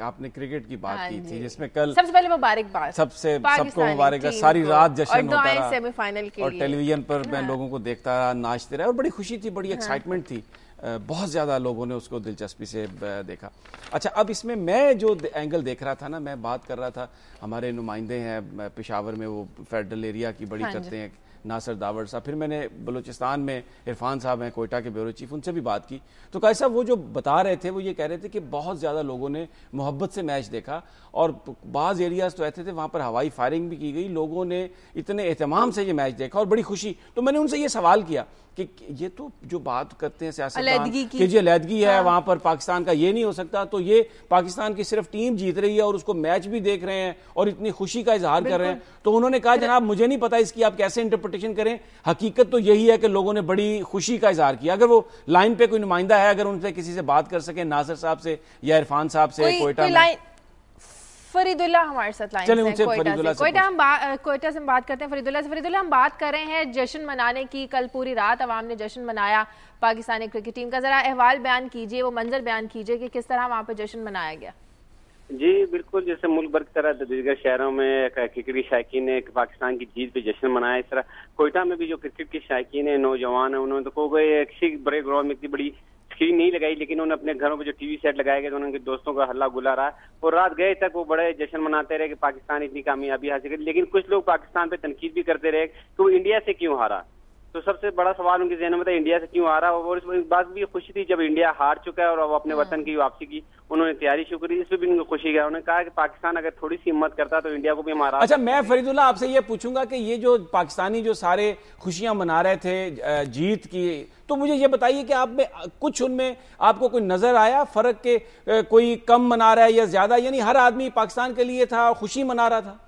आपने क्रिकेट की बात की थी जिसमें कल सबसे पहले मुबारकबाद, सबसे सबको मुबारकबाद, सारी रात जश्न होता रहा सेमीफाइनल के और टेलीविजन पर मैं लोगों को देखता रहा, नाचते रहे और बड़ी खुशी थी, बड़ी एक्साइटमेंट थी, बहुत ज्यादा लोगों ने उसको दिलचस्पी से देखा। अच्छा अब इसमें मैं जो एंगल देख रहा था ना, मैं बात कर रहा था, हमारे नुमाइंदे हैं पेशावर में, वो फेडरल एरिया की बड़ी करते हैं नासिर दावर साहब, फिर मैंने बलूचिस्तान में इरफान साहब हैं कोयटा के ब्यूरो चीफ, उनसे भी बात की, तो काजी साहब वो जो बता रहे थे वो ये कह रहे थे कि बहुत ज़्यादा लोगों ने मोहब्बत से मैच देखा और बाज़ एरियाज़ तो ऐसे थे वहाँ पर हवाई फायरिंग भी की गई, लोगों ने इतने एहतमाम से ये मैच देखा और बड़ी खुशी। तो मैंने उनसे ये सवाल किया कि ये तो जो बात करते हैं सियासतदान कि जी अलैदगी है, हाँ। वहाँ पर पाकिस्तान का ये नहीं हो सकता, तो ये पाकिस्तान की सिर्फ टीम जीत रही है और उसको मैच भी देख रहे हैं और इतनी खुशी का इजहार कर रहे हैं। तो उन्होंने कहा जनाब मुझे नहीं पता इसकी आप कैसे इंटरप्रिटेशन करें, हकीकत तो यही है कि लोगों ने बड़ी खुशी का इजहार किया। अगर वो लाइन पे कोई नुमाइंदा है, अगर उनसे किसी से बात कर सके, नासिर साहब से या इरफान साहब से कोयटा में, फरीदुल्ला हमारे साथ लाइन में है कोयटा से, कोयटा हम कोयटा से हम बात करते हैं फरीदुल्ला से। फरीदुल्ला, हम बात कर रहे हैं जश्न मनाने की, कल पूरी रात आवाम ने जश्न मनाया पाकिस्तानी क्रिकेट टीम का, जरा अहवाल बयान कीजिए, वो मंजर बयान कीजिए कि किस तरह वहाँ पे जश्न मनाया गया। जी बिल्कुल, जैसे मुल्क भर की तरह दीगर शहरों में क्रिकेट शायकीन ने पाकिस्तान की जीत पे जश्न मनाया, इस तरह कोयटा में भी जो क्रिकेट के शायकीन है, नौजवान है, उन्होंने तो गए किसी बड़े ग्राउंड में इतनी बड़ी स्क्रीन नहीं लगाई, लेकिन उन्होंने अपने घरों पर जो टीवी सेट लगाए गए तो उनके दोस्तों का हल्ला गुला रहा और रात गए तक वो बड़े जश्न मनाते रहे कि पाकिस्तान इतनी कामयाबी हासिल करी। लेकिन कुछ लोग पाकिस्तान पे तनकीद भी करते रहे कि वो इंडिया से क्यों हारा, तो सबसे बड़ा सवाल उनके जहन में था इंडिया से क्यों हारा। और इस बात भी खुशी थी जब इंडिया हार चुका है और अब अपने वतन की वापसी की उन्होंने तैयारी शुरू करी, इसमें भी उनको खुशी है। उन्होंने कहा कि पाकिस्तान अगर थोड़ी सी हिम्मत करता तो इंडिया को भी हमारा। अच्छा मैं फरीदुल्ला आपसे ये पूछूंगा कि ये जो पाकिस्तानी जो सारे खुशियां मना रहे थे जीत की, तो मुझे ये बताइए कि आप में कुछ उनमें आपको कोई नजर आया फर्क के, कोई कम मना रहा है या ज्यादा, यानी हर आदमी पाकिस्तान के लिए था और खुशी मना रहा था।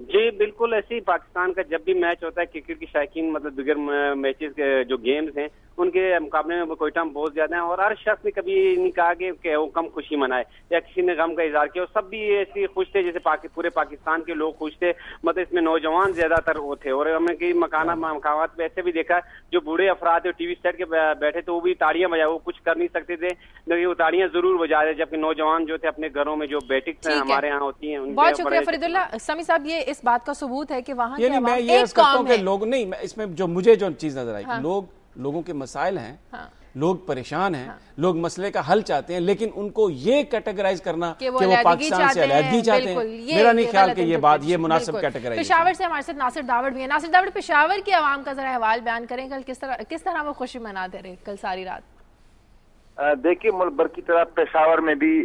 जी बिल्कुल, ऐसे ही पाकिस्तान का जब भी मैच होता है क्रिकेट के शायकीन मतलब बिगर मैचेस के जो गेम्स हैं उनके मुकाबले में कोयटा में बहुत ज्यादा है और हर शख्स ने कभी नहीं कहा कि वो कम खुशी मनाए या किसी ने गम का इजहार किया, और सब भी ऐसे खुश थे जैसे पाकि, पूरे पाकिस्तान के लोग खुश थे, मतलब इसमें नौजवान ज्यादातर वो थे। और हमने कई मकाना मकाम पे ऐसे भी देखा जो बूढ़े अफराद टीवी सेट के बैठे तो वो भी ताड़ियां बजाए, वो कुछ कर नहीं सकते थे लेकिन वो ताड़ियां जरूर बजा रहे, जबकि नौजवान जो थे अपने घरों में जो बैठक हमारे यहाँ होती है। बहुत शुक्रिया फरीदुल्ला। समी साहब ये इस बात का सबूत है कि वहाँ के लोग नहीं, इसमें जो मुझे जो चीज नजर आई, लोग लोगों के मसाइल हैं, हाँ। लोग परेशान हैं, हाँ। लोग मसले का हल चाहते हैं, लेकिन उनको ये कैटेगराइज करना कि वो, वो पाकिस्तान से अलैदगी चाहते हैं, मेरा नहीं ख्याल कि ये बात ये मुनासिब कैटेगराइज। पेशावर से हमारे साथ नासिर दावर भी है। नासिर दावर, पेशावर की आवाम का जरा अहवाल बयान करें, कल किस तरह किस तरह वो खुशी मनाते रहे कल सारी रात। देखिए मुल्क भर की तरह पेशावर में भी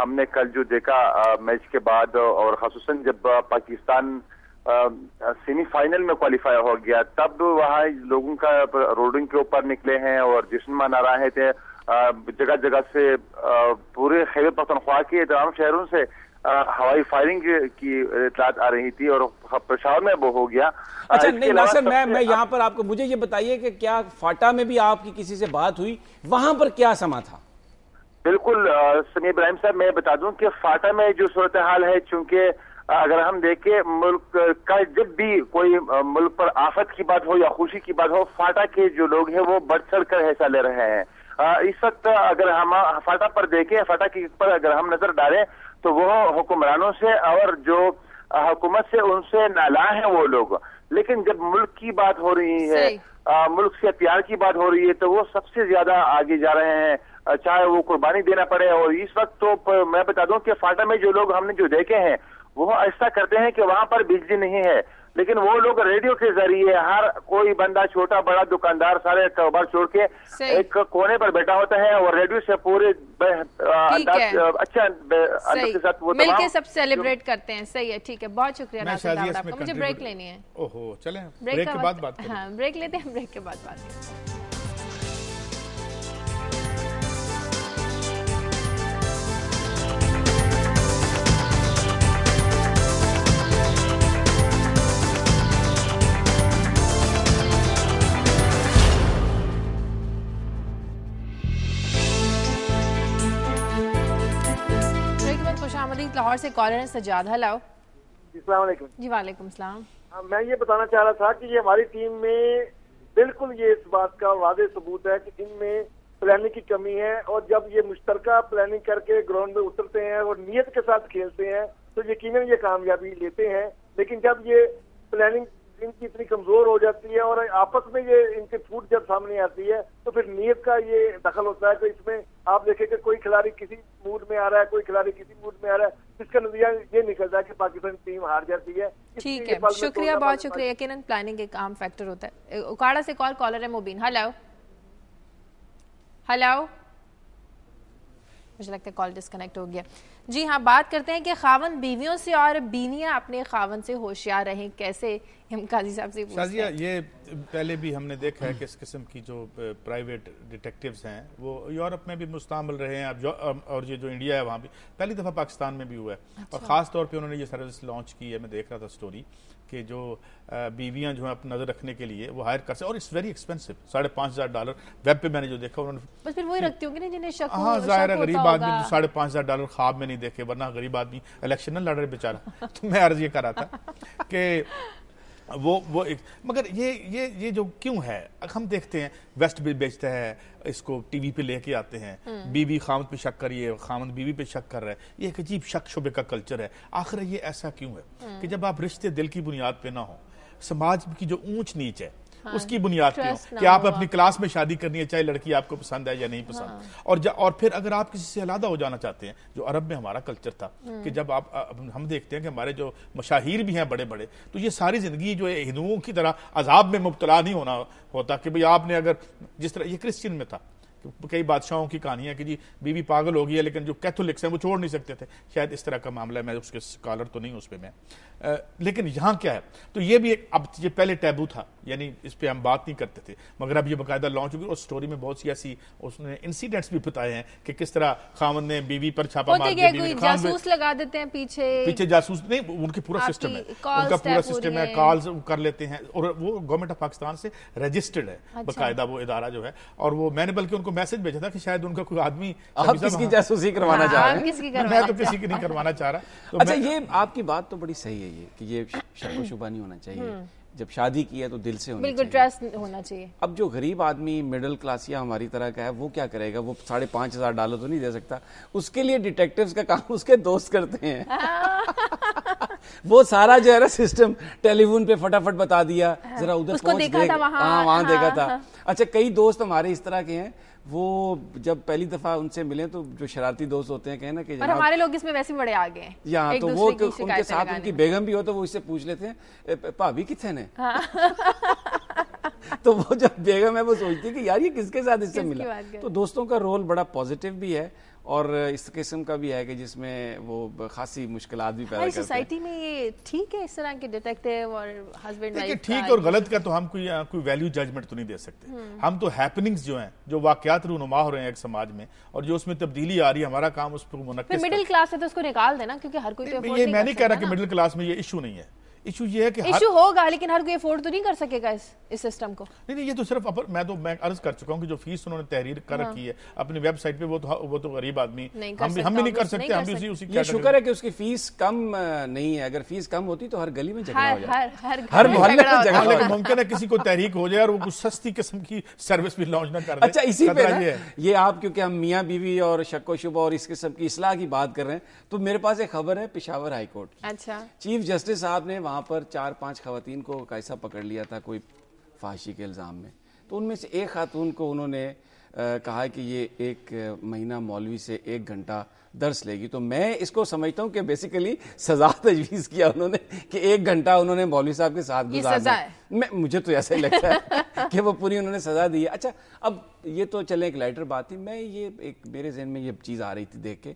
हमने कल जो देखा मैच के बाद, और खासतौर जब पाकिस्तान सेमीफाइनल में क्वालिफाई हो गया तब वहाँ लोगों का रोडों के ऊपर निकले हैं और जश्न मना रहे थे, जगह जगह से आ, पूरे खैबर पख्तूनख्वा के तमाम शहरों से आ, हवाई फायरिंग की इतलात आ रही थी और पेशावर में वो हो गया। अच्छा नहीं नासिर, मैं मैं यहाँ पर आपको मुझे ये बताइए कि क्या फाटा में भी आपकी किसी से बात हुई, वहाँ पर क्या समा था? बिल्कुल समीर इब्राहिम साहब, मैं बता दूं कि फाटा में जो सूरत हाल है, चूंकि अगर हम देखें मुल्क का जब भी कोई मुल्क पर आफत की बात हो या खुशी की बात हो, फाटा के जो लोग हैं वो बढ़ चढ़ कर हिस्सा ले रहे हैं। इस वक्त अगर हम फाटा पर देखें, फाटा के पर अगर हम नजर डालें तो वो हुक्मरानों से और जो हुकूमत से उनसे नाला है वो लोग, लेकिन जब मुल्क की बात हो रही है आ, मुल्क से प्यार की बात हो रही है तो वो सबसे ज्यादा आगे जा रहे हैं, चाहे वो कुर्बानी देना पड़े। और इस वक्त तो प, मैं बता दूं कि फाटा में जो लोग हमने जो देखे हैं वो ऐसा करते हैं कि वहां पर बिजली नहीं है, लेकिन वो लोग रेडियो के जरिए, हर कोई बंदा छोटा बड़ा दुकानदार सारे कारोबार छोड़ के एक कोने पर बैठा होता है और रेडियो से पूरे अंदाज अच्छा अंदाज के साथ वो मिलके सब सेलिब्रेट करते हैं। सही है, ठीक है, बहुत शुक्रिया। मुझे ब्रेक लेनी है। ओहो, चले ब्रेक के बाद बात, हाँ ब्रेक लेते हैं, ब्रेक के बाद बात करते हैं। लाहौर से कॉलर सजाद, हेलो जी। वालेकुम सलाम। मैं ये बताना चाह रहा था कि ये हमारी टीम में बिल्कुल ये इस बात का वादे सबूत है कि इनमें प्लानिंग की कमी है, और जब ये मुश्तरका प्लानिंग करके ग्राउंड में उतरते हैं और नीयत के साथ खेलते हैं तो यकीनन ये कामयाबी लेते हैं। लेकिन जब ये प्लानिंग इनकी इतनी कमजोर हो जाती है और आपस में ये इनकी फूट जब सामने आती है तो फिर नीयत का ये दखल होता है। तो इसमें आप देखें कि कोई खिलाड़ी किसी मूड में आ रहा है, कोई खिलाड़ी किसी मूड में आ रहा है, जिसका नतीजा ये निकलता है कि पाकिस्तान टीम हार जाती है। ठीक है, शुक्रिया, बहुत शुक्रिया। यकीनन प्लानिंग एक आम फैक्टर होता है। उकाड़ा से कॉल कॉलर है मुबीन, हेलो हेलो। मुझे लगता है कॉल डिस्कनेक्ट हो गया। जी हाँ, बात करते हैं कि खावन बीवियों से और बीवियां अपने खावन से होशियार रहें कैसे। हम काजी साहब से पूछते हैं। शाजिया, ये पहले भी हमने देखा है कि इस किस्म की जो प्राइवेट डिटेक्टिव्स हैं वो यूरोप में भी मुस्तमल रहे हैं, अब और ये जो इंडिया है वहाँ भी पहली दफ़ा पाकिस्तान में भी हुआ है। अच्छा। और ख़ास तौर पर उन्होंने ये सर्विस लॉन्च की है, मैं देख रहा था स्टोरी, कि जो बीवियाँ जो हैं अपनी नज़र रखने के लिए वो हायर कर सकते, और इट्स वेरी एक्सपेंसिव, साढ़े पाँच हज़ार डॉलर वेब पे मैंने जो देखा उन्होंने। बस फिर वही रखती होंगी ना जिन्हें शक हो। हाँ, ज़ाहिर है, गरीब आदमी साढ़े पाँच हज़ार डॉलर ख्वाब में नहीं देखे, वरना गरीब आदमी इलेक्शन ना लड़ रहे बेचारा। तो मैं अर्ज़ ये कर रहा था कि वो वो एक, मगर ये ये ये जो क्यों है, हम देखते हैं वेस्ट भी बेचता है, इसको टीवी पे लेके आते हैं, बीवी खामद पे शक कर रही है, खामद बीवी पे शक कर रहा है, ये एक अजीब शक शुबे का कल्चर है। आखिर ये ऐसा क्यों है कि जब आप रिश्ते दिल की बुनियाद पे ना हो, समाज की जो ऊंच नीच है उसकी बुनियाद पे हो, कि आप अपनी क्लास में शादी करनी है चाहे लड़की आपको पसंद है या नहीं पसंद। हाँ। और और फिर अगर आप किसी से अलहदा हो जाना चाहते हैं, जो अरब में हमारा कल्चर था कि जब आप, हम देखते हैं कि हमारे जो मशाहिर भी हैं बड़े बड़े, तो ये सारी जिंदगी जो है हिंदुओं की तरह अजाब में मुबतला नहीं होना होता कि भाई आपने अगर जिस तरह ये क्रिश्चियन में था, कई बादशाहों की कहानी है कि जी बीवी पागल हो गई है लेकिन जो कैथोलिक्स हैं वो छोड़ नहीं सकते थे, शायद इस तरह का मामला है। मैं उसके स्कॉलर तो नहीं उस पर मैं आ, लेकिन यहाँ क्या है तो ये भी एक, अब ये पहले टैबू था, यानी इस पर हम बात नहीं करते थे, मगर अब ये बाकायदा लॉन्च हुई और स्टोरी में बहुत सी ऐसी उसने इंसिडेंट्स भी बताए हैं कि किस तरह खामन ने बीवी पर छापा मार दिया, जासूस लगा देते हैं पीछे पीछे जासूस नहीं, उनके पूरा सिस्टम है, उनका पूरा सिस्टम है, कॉल कर लेते हैं, और वो गवर्नमेंट ऑफ पाकिस्तान से रजिस्टर्ड है बाकायदा वो इदारा जो है। और वो मैंने बल्कि उनको मैसेज भेजा था कि शायद उनका कोई आदमी आप किसकी जासूसी करवाना चाह रहे हैं, मैं तो किसी की नहीं करवाना चाह रहा। अच्छा, ये आपकी बात तो बड़ी सही है, ये कि ये शक शुबा नहीं होना चाहिए, जब शादी की है तो दिल से होना चाहिए, ट्रस्ट होना चाहिए। अब जो गरीब आदमी मिडिल क्लास या हमारी तरह का है वो क्या करेगा, वो साढ़े पाँच हजार डॉलर तो नहीं दे सकता, उसके लिए डिटेक्टिव्स का काम उसके दोस्त करते हैं। वो सारा जो है ना सिस्टम टेलीफोन पे फटाफट बता दिया, जरा उधर पहुंच देख, हाँ वहाँ देखा था। अच्छा, कई दोस्त हमारे इस तरह के हैं, वो जब पहली दफा उनसे मिले तो जो शरारती दोस्त होते हैं, कहे ना कि हमारे लोग इसमें वैसे बड़े आगे हैं यहाँ, तो वो उनके साथ उनकी बेगम भी हो तो वो इससे पूछ लेते हैं भाभी किथे ने। तो वो जब बेगम है वो सोचती है कि यार ये किसके साथ इससे मिला। तो दोस्तों का रोल बड़ा पॉजिटिव भी है और इस किस्म का भी है कि जिसमें वो खासी मुश्किल भी पैदा करते हैं सोसाइटी में। ये ठीक है इस तरह के डिटेक्टिव और हस्बैंड वाइफ, ठीक और गलत का तो हम कोई कोई वैल्यू जजमेंट तो नहीं दे सकते, हम तो हैपनिंग्स जो हैं, जो वाकयात रूनुमा हो रहे हैं एक समाज में और जो उसमें तब्दीली आ रही है, हमारा काम उस पर मुनक्किस। मिडिल क्लास है तो उसको निकाल देना, क्योंकि हर कोई, ये मैं नहीं कह रहा कि मिडिल क्लास में ये इशू नहीं है, इशू ये है कि इशू होगा लेकिन हर कोई अफोर्ड तो नहीं कर सकेगा इस इस सिस्टम को। नहीं नहीं, ये तो सिर्फ अपर, मैं तो मैं अर्ज कर चुका हूँ कि जो फीस उन्होंने तहरीर कर रखी है अपनी वेबसाइट पे, वो तो वो तो गरीब आदमी हम भी हम भी नहीं कर सकते, हम भी उसी उसी क्या। शुक्र है कि उसकी फीस कम नहीं है, अगर फीस कम होती तो हर गली में झगड़ा हो जाता, हर मोहल्ले में झगड़ा हो जाता, मुमकिन है किसी को तहरीक हो जाए और वो कुछ सस्ती किस्म की सर्विस भी लॉन्च ना कर दे। अच्छा, इसी पे ये आप, क्योंकि हम मियाँ बीवी और शक्को शुबा और इस किस्म की इस्लाह की बात कर रहे हैं, तो मेरे पास एक खबर है पेशावर हाईकोर्ट। अच्छा, चीफ जस्टिस साहब ने वहाँ पर चार पांच खवातीन को कैसा पकड़ लिया था, कोई फाशी के इल्ज़ाम में। तो उनमें से एक खातून को उन्होंने कहा कि ये एक महीना मौलवी से एक घंटा दर्स लेगी। तो मैं इसको समझता हूँ कि बेसिकली सजा तजवीज़ किया उन्होंने कि एक घंटा उन्होंने मौलवी साहब के साथ गुजारा। मैं मुझे तो ऐसा ही लगता है कि वो पूरी उन्होंने सजा दी है। अच्छा, अब ये तो चले एक लाइटर बात थी। मैं ये एक मेरे जहन में ये चीज़ आ रही थी देख के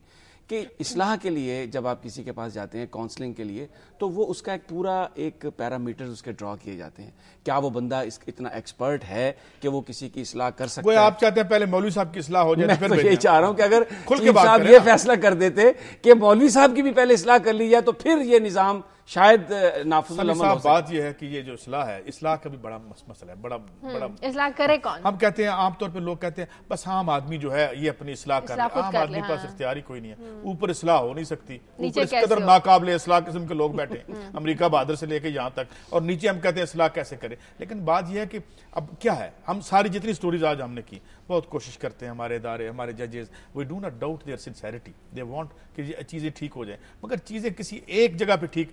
कि इस्लाह के लिए जब आप किसी के पास जाते हैं काउंसलिंग के लिए तो वो उसका एक पूरा एक पैरामीटर उसके ड्रॉ किए जाते हैं। क्या वो बंदा इस, इतना एक्सपर्ट है कि वो किसी की इस्लाह कर सकता है? आप चाहते हैं पहले मौलवी साहब की इस्लाह हो जाए। मैं फिर तो यही चाह रहा हूँ कि अगर चीफ साहब ये फैसला कर देते कि मौलवी साहब की भी पहले इस्लाह कर ली जाए तो फिर ये निज़ाम शायद नाफिज़ुल अमल हो। बात यह है कि ये जो इस्लाह है, इस्लाह का भी बड़ा मसला है। बड़ा बड़ा इस्लाह करे कौन? हम कहते हैं आमतौर पे लोग कहते हैं बस आम आदमी जो है ये अपनी इस्लाह कर, आम आदमी पास इख्तियार ही कोई नहीं है। ऊपर इस्लाह हो नहीं सकती। ऊपर इस कदर नाकाबिले इस्लाह किस्म के लोग बैठे हैं अमरीका बहादुर से लेकर यहाँ तक, और नीचे हम कहते हैं इस्लाह कैसे करें। लेकिन बात यह है कि अब क्या है, हम सारी जितनी स्टोरीज आज हमने की, बहुत कोशिश करते हैं हमारे इदारे, हमारे जजेस, we do not doubt their sincerity, they want कि चीज़ें ठीक हो जाएं, मगर चीज़ें किसी एक जगह पर ठीक,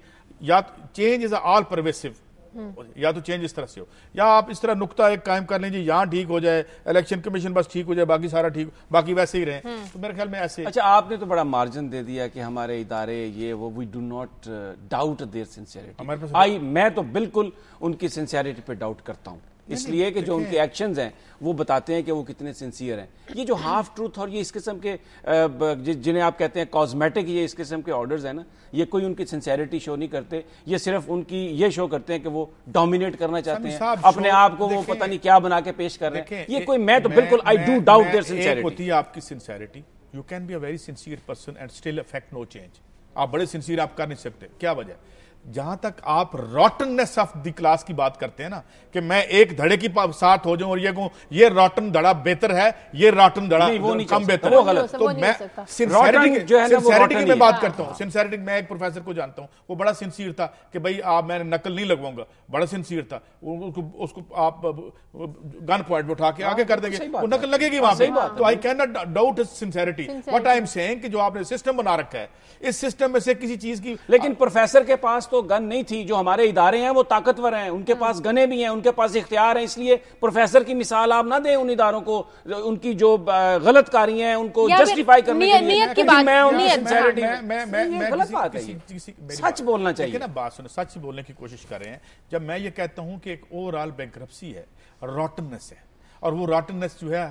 या चेंज इज ऑल परवेसिव, या तो चेंज इस तरह से हो या आप इस तरह नुकता एक कायम कर लें जी यहाँ ठीक हो जाए, इलेक्शन कमीशन बस ठीक हो जाए, बाकी सारा ठीक, बाकी वैसे ही रहें। तो मेरे ख्याल में ऐसे। अच्छा, आपने तो बड़ा मार्जिन दे दिया कि हमारे इदारे ये वो, we do not doubt their sincerity. I मैं तो बिल्कुल उनकी सिंसियरिटी पे डाउट करता हूँ, इसलिए कि जो उनके एक्शंस हैं वो बताते हैं कि वो कितने सिंसियर हैं। ये जो हाफ ट्रूथ और ये इस किस्म के जिन्हें आप कहते हैं कॉस्मेटिक, ये इस किस्म के ऑर्डर्स हैं ना, ये कोई उनकी सिंसियरिटी शो नहीं करते। ये सिर्फ उनकी ये शो करते हैं कि वो डोमिनेट करना चाहते हैं अपने आप को, वो पता नहीं क्या बना के पेश कर रहे हैं। ये कोई मैं तो बिल्कुल I do doubt their sincerity. होती है आपकी sincerity, you can be a very sincere person and still affect no change. आप बड़े सिंसियर आप कर नहीं सकते, क्या वजह? जहां तक आप रॉटननेस ऑफ द क्लास की बात करते हैं ना, कि मैं एक धड़े की साथ हो जाऊं और ये कहूं ये रॉटन धड़ा बेहतर है, ये रॉटन धड़ा कम बेहतर है, वो गलत। तो मैं सिंसियरिटी की मैं बात करता हूं। सिंसियरिटी, मैं एक प्रोफेसर को जानता हूं, वो बड़ा सिंसियर था कि भाई आप, मैं नकल नहीं लगवाऊंगा, बड़ा सिंसियर था। उसको आप गन पॉइंट उठा के आगे कर देंगे, वो नकल लगेगी वहां पर। तो I can not doubt his sincerity. What I am saying कि जो आपने सिस्टम बना रखा है, इस सिस्टम में से किसी चीज की, लेकिन प्रोफेसर के पास तो गन नहीं थी। जो हमारे इदारे हैं वो ताकतवर हैं, उनके पास गने भी हैं, उनके पास इख्तियार हैं, इसलिए प्रोफेसर की मिसाल आप ना दें उन इदारों को, उनकी जो गलत कार्य हैं उनको जस्टिफाई करने के लिए। सच बोलना चाहिए ना, बात सुनो, सच बोलने की कोशिश कर रहे हैं। जब मैं ये कहता हूँ कि एक ओवरऑल बैंक्रप्सी है, रॉटननेस है, और वो रॉटननेस जो है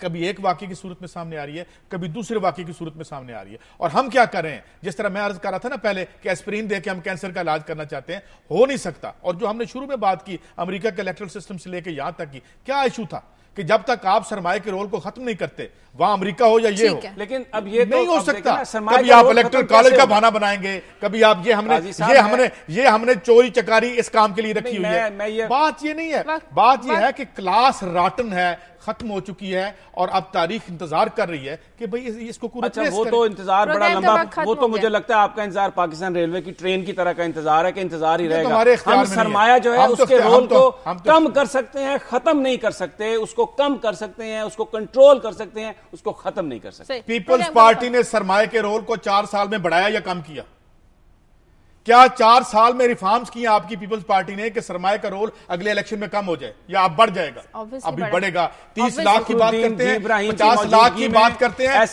कभी एक वाक्य की सूरत में सामने आ रही है, कभी दूसरे वाक्य की सूरत में सामने आ रही है। और हम क्या कर रहे हैं, जिस तरह मैं अर्ज कर रहा था ना पहले कि एस्पिरिन दे के हम कैंसर का इलाज करना चाहते हैं, हो नहीं सकता। और जो हमने शुरू में बात की अमेरिका के इलेक्ट्रल सिस्टम से लेकर यहाँ तक की, क्या इशू था कि जब तक आप सरमाए के रोल को खत्म नहीं करते, वहां अमेरिका हो या ये हो, लेकिन अब ये नहीं तो हो सकता। कभी आप इलेक्ट्रल कॉलेज का बहाना बनाएंगे, कभी आप ये हमने ये हमने ये हमने चोरी चकारी इस काम के लिए रखी हुई है। बात ये नहीं है, बात ये है कि क्लास रॉटन है, खत्म हो चुकी है, और अब तारीख इंतजार कर रही है कि भाई इसको पूरा। अच्छा, वो तो इंतजार बड़ा लंबा, वो तो मुझे लगता है आपका इंतजार पाकिस्तान रेलवे की ट्रेन की तरह का इंतजार है कि इंतजार ही रहेगा। हम सरमाया जो है उसके रोल को कम कर सकते हैं, खत्म नहीं कर सकते। उसको कम कर सकते हैं, उसको कंट्रोल कर सकते हैं, उसको खत्म नहीं कर सकते। पीपल्स पार्टी ने सरमाए के रोल को चार साल में बढ़ाया या कम किया? क्या चार साल में रिफॉर्म्स किए आपकी पीपल्स पार्टी ने कि सरमाए का रोल अगले इलेक्शन में कम हो जाए या आप बढ़ जाएगा? अभी बढ़ेगा। तीस लाख की बात करते हैं, पचास लाख की बात करते हैं,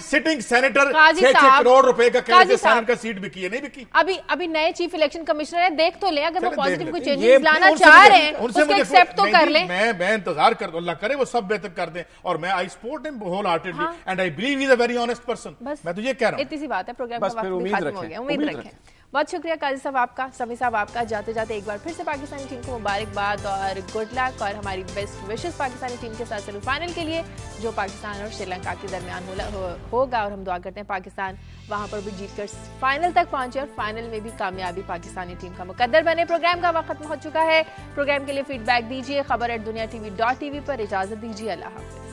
सिटिंग सेनेटर छह छह करोड़ रुपए का सेनेट का सीट बिकी है, नहीं बिकी? अभी अभी नए चीफ इलेक्शन कमिश्नर है, देख तो ले, अगर वो पॉजिटिव कोई चेंजेस लाना चाह रहे हैं उसको एक्सेप्ट तो कर ले। मैं इंतजार कर दूं, अल्लाह करे वो सब बेहतर कर दें, और मैं I support him wholeheartedly and I believe he is a very honest person. मैं तुझे इतनी सी बात है, प्रोग्राम का वक्त खत्म हो गया। उम्मीद रखें। बहुत शुक्रिया काजी साहब आपका, समीर साहब आपका। जाते जाते एक बार फिर से पाकिस्तानी टीम को मुबारकबाद और गुड लक, और हमारी बेस्ट विशेष पाकिस्तानी टीम के साथ सेमीफाइनल के लिए जो पाकिस्तान और श्रीलंका के दरमियान होगा, और हम दुआ करते हैं पाकिस्तान वहां पर भी जीतकर फाइनल तक पहुंचे और फाइनल में भी कामयाबी पाकिस्तानी टीम का मुकद्दर बने। प्रोग्राम का वक्त हो चुका है, प्रोग्राम के लिए फीडबैक दीजिए खबर एट दुनिया टीवी डॉट टीवी पर। इजाजत दीजिए, अल्लाह हाफिज़।